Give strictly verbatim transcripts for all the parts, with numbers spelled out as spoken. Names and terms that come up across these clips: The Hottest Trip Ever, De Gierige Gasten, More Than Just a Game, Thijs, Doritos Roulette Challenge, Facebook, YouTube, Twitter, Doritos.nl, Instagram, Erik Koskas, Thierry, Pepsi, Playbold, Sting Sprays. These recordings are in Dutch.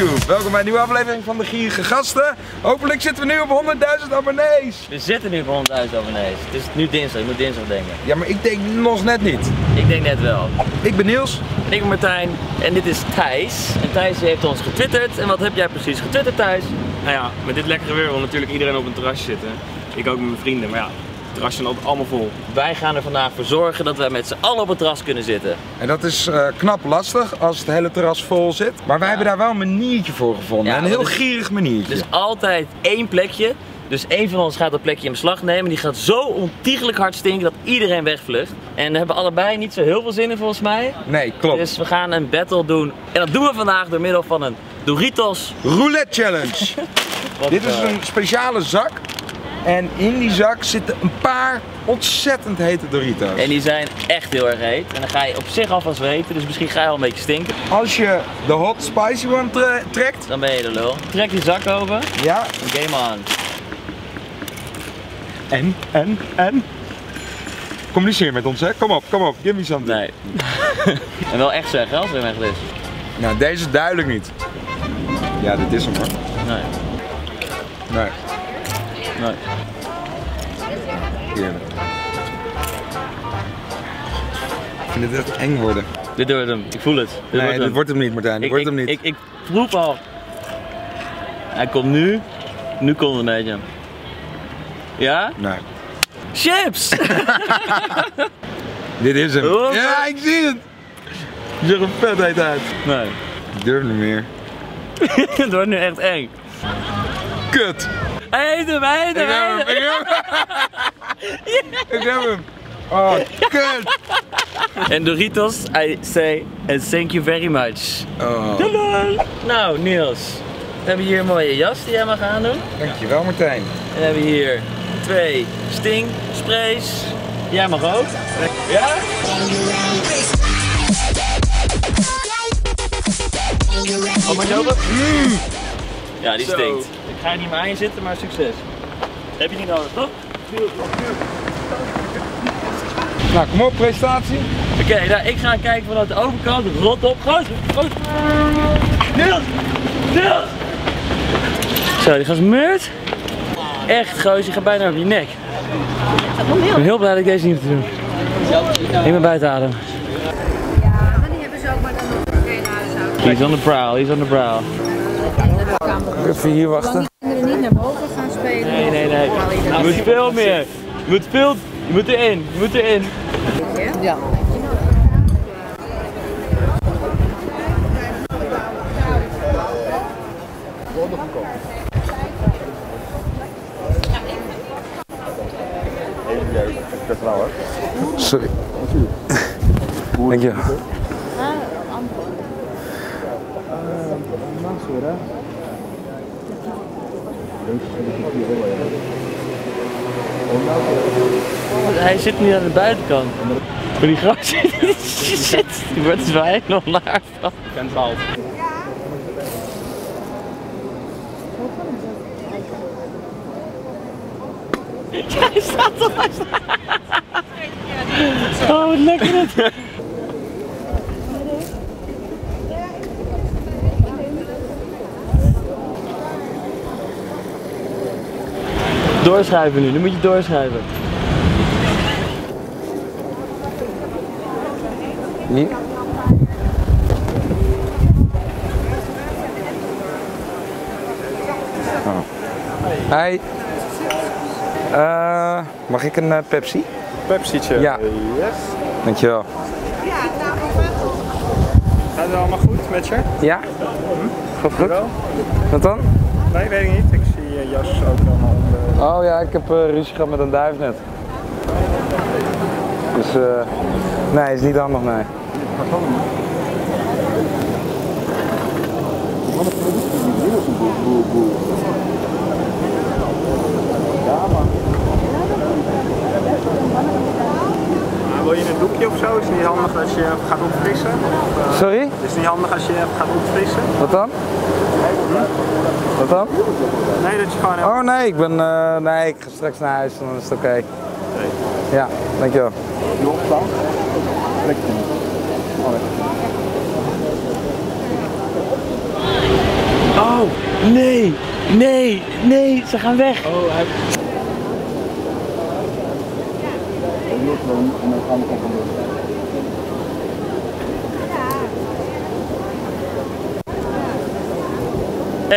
YouTube. Welkom bij een nieuwe aflevering van De Gierige Gasten. Hopelijk zitten we nu op honderdduizend abonnees. We zitten nu op honderdduizend abonnees. Het is nu dinsdag, ik moet dinsdag denken. Ja, maar ik denk nog net niet. Ik denk net wel. Ik ben Niels. En ik ben Martijn. En dit is Thijs. En Thijs heeft ons getwitterd. En wat heb jij precies getwitterd, Thijs? Nou ja, met dit lekkere weer wil natuurlijk iedereen op een terras zitten. Ik ook met mijn vrienden, maar ja. Terrasje altijd allemaal vol. Wij gaan er vandaag voor zorgen dat wij met z'n allen op het terras kunnen zitten. En dat is uh, knap lastig als het hele terras vol zit. Maar wij ja. hebben daar wel een maniertje voor gevonden. Ja, een heel is, gierig maniertje. Dus altijd één plekje. Dus één van ons gaat dat plekje in beslag nemen. Die gaat zo ontiegelijk hard stinken dat iedereen wegvlucht. En daar hebben we allebei niet zo heel veel zin in volgens mij. Nee, klopt. Dus we gaan een battle doen. En dat doen we vandaag door middel van een Doritos Roulette Challenge. Wat, dit is een speciale zak. En in die zak zitten een paar ontzettend hete Doritos. En die zijn echt heel erg heet. En dan ga je op zich alvast weten, dus misschien ga je al een beetje stinken. Als je de hot spicy one tre trekt... Dan ben je de lul. Trek die zak open. Ja. Game on. En, en, en... Communiceer met ons, hè. Kom op, kom op. Give me something. Nee. En wel echt zeggen, als het hem echt is. Nou, deze is duidelijk niet. Ja, dit is hem, hoor. Nee. Nee. Nee. Heerlijk. Ik vind het echt eng worden. Dit wordt hem, ik voel het. Dit nee, wordt dit hem. wordt hem niet, Martijn. Dit ik, wordt ik, hem niet. Ik, ik, ik proef al. Hij komt nu. Nu komt het een beetje. Ja? Nee. Chips! Dit is hem. Oh, ja, ik zie het. Je ziet er een vetheid uit. Nee. Ik durf niet meer. Het wordt nu echt eng. Kut! Hij heet hem, hij heet hem, hij heet hem. Ik heb hem. Ik heb hem. Oh, kut. En Doritos, I say and thank you very much. Oh. Doei. Nou, Niels. We hebben hier een mooie jas die jij mag aandoen. Dankjewel, Martijn. En we hebben hier twee Sting Sprays. Jij mag ook. Ja? Oh, maar lopen? Mm. Ja, die stinkt. Zo. Ik ga er niet meer aan je zitten, maar succes. Heb je niet nodig, toch? Nou, kom op, presentatie. Oké, okay, nou, ik ga kijken vanuit de overkant. Rot op, goos, goos. Niels! Niels! Zo, die gast meurt. Echt, goos, die gaat bijna op je nek. Ik ben heel blij dat ik deze niet hoef te doen. Ik ben buiten adem. Ja, maar die hebben ze ook maar dan nog geen huishouden. He's on the prowl, he's on the prowl. Even hier wachten. Je moet niet naar boven gaan spelen. Nee, nee, nee. Je moet veel meer. Je moet veel. Je moet erin. Je moet erin. Ja. Sorry. Dank je. Hij zit nu aan de buitenkant. Maar die gras zit. Die wordt zwaai nog laag van. Ik ben bald. Hij staat al. Oh, wat lekker het. Doorschuiven nu, nu moet je doorschuiven. Nee. Oh. Hi. Uh, mag ik een uh, Pepsi? Pepsietje? Ja. Yes. Dankjewel. Gaat het allemaal goed met je? Ja. Gaat goed? Wat dan? Nee, weet ik niet. Ik zie je jas ook allemaal. Oh ja, ik heb uh, ruzie gehad met een duif net. Dus eh... Uh, nee, is niet handig, nee. Wil je een doekje of zo? Is het niet handig als je gaat opfrissen? Of, uh, Sorry? Is het niet handig als je gaat opfrissen? Wat dan? Wat dan? Nee, dat je gewoon hebt... Oh nee, ik ben... Uh, nee, ik ga straks naar huis en dan is het oké. Okay. Nee. Ja, dankjewel. Nog dan? Lekker. Nee, nee, nee, ze gaan weg. Oh, hij...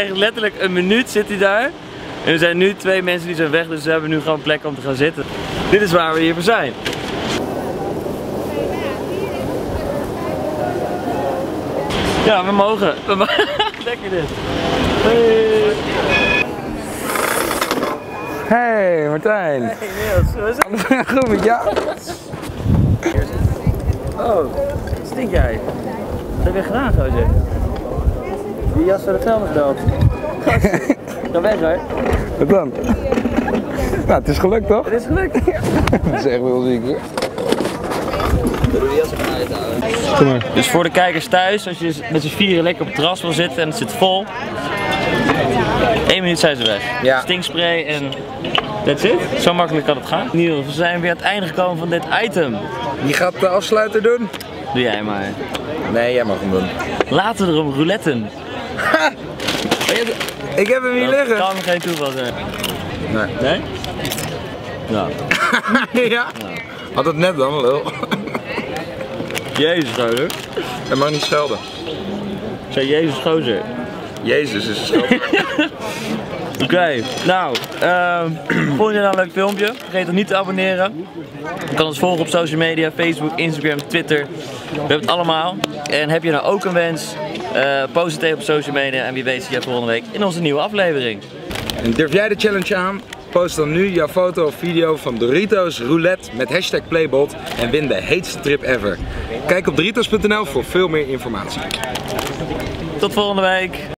Echt letterlijk een minuut zit hij daar. En er zijn nu twee mensen die zijn weg, dus we hebben nu gewoon plek om te gaan zitten. Dit is waar we hier voor zijn. Ja, we mogen. We mogen. Lekker dit. Hey, hey Martijn. Hey Niels, hoe is het? Goed met jou? Oh, stink jij? Wat heb je gedaan, gozer? Die jas door de vuilnis gedood. Gast, ga weg hoor. Wat dan? Nou, het is gelukt toch? Het is gelukt. Dat is echt wel ziek hoor. Dus voor de kijkers thuis, als je met z'n vieren lekker op het terras wil zitten en het zit vol, één minuut zijn ze weg. Ja. Sting spray en that's it. Zo makkelijk kan het gaan. Niels, we zijn weer aan het einde gekomen van dit item. Wie gaat de afsluiter doen? Doe jij maar. Nee, jij mag hem doen. Laten we erom rouletten. Ha! Ik heb hem hier dat liggen. Dat kan geen toeval zijn. Nee? Nee? Nou. Ja? Nou. Had het net dan, lul. Jezus, gozer. Hij mag niet schelden. Ik zei Jezus, gozer. Jezus is een schelder. Oké, okay, nou, uh, vond je nou een leuk filmpje? Vergeet dan niet te abonneren. Je kan ons volgen op social media, Facebook, Instagram, Twitter. We hebben het allemaal. En heb je nou ook een wens, uh, post het even op social media. En wie weet zie je volgende week in onze nieuwe aflevering. En durf jij de challenge aan? Post dan nu jouw foto of video van Doritos Roulette met hashtag Playbold en win de heetste trip ever. Kijk op Doritos punt n l voor veel meer informatie. Tot volgende week!